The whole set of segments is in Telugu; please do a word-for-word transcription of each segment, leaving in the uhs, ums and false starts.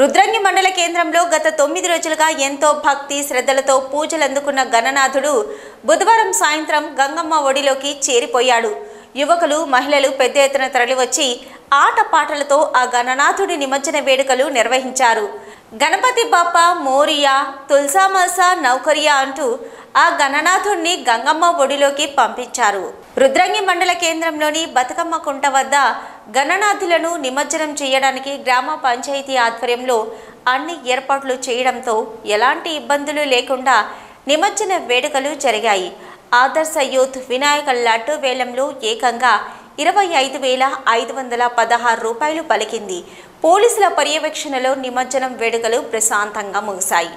రుద్రంగి మండల కేంద్రంలో గత తొమ్మిది రోజులుగా ఎంతో భక్తి శ్రద్ధలతో పూజలు అందుకున్న గణనాథుడు బుధవారం సాయంత్రం గంగమ్మ ఒడిలోకి చేరిపోయాడు. యువకులు మహిళలు పెద్ద ఎత్తున తరలివచ్చి ఆటపాటలతో ఆ గణనాథుడి నిమజ్జన వేడుకలు నిర్వహించారు. గణపతి బాప్ప మోరియా తుల్సామసా నౌకరియా అంటూ ఆ గణనాథుడిని గంగమ్మ ఒడిలోకి పంపించారు. రుద్రంగి మండల కేంద్రంలోని బతుకమ్మ కుంట వద్ద గణనాథులను నిమజ్జనం చేయడానికి గ్రామ పంచాయతీ ఆధ్వర్యంలో అన్ని ఏర్పాట్లు చేయడంతో ఎలాంటి ఇబ్బందులు లేకుండా నిమజ్జన వేడుకలు జరిగాయి. ఆదర్శ యూత్ వినాయక లడ్డు వేలంలో ఏకంగా ఇరవై ఐదు వేల ఐదు వందల పదహారు రూపాయలు పలికింది. పోలీసుల పర్యవేక్షణలో నిమజ్జనం వేడుకలు ప్రశాంతంగా ముగిశాయి.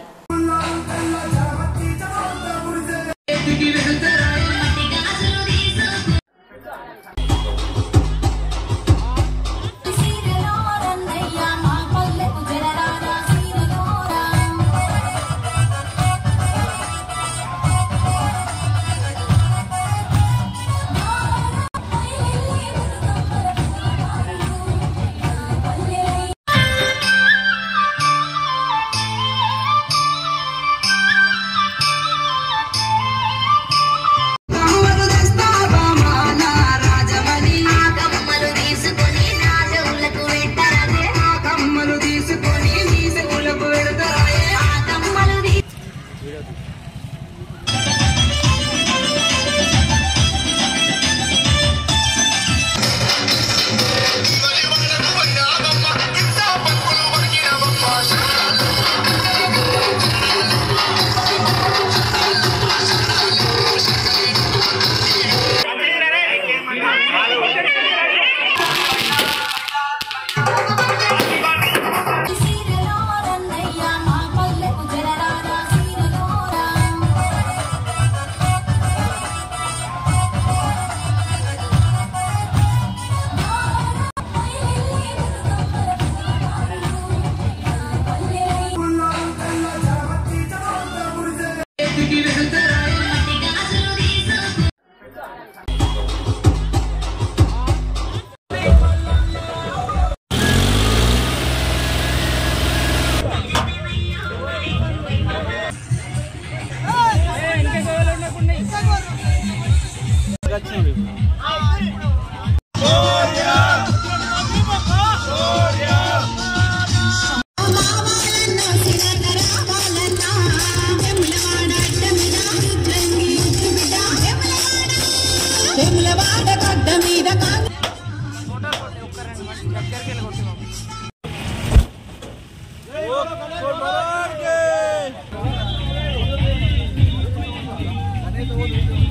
Thank you.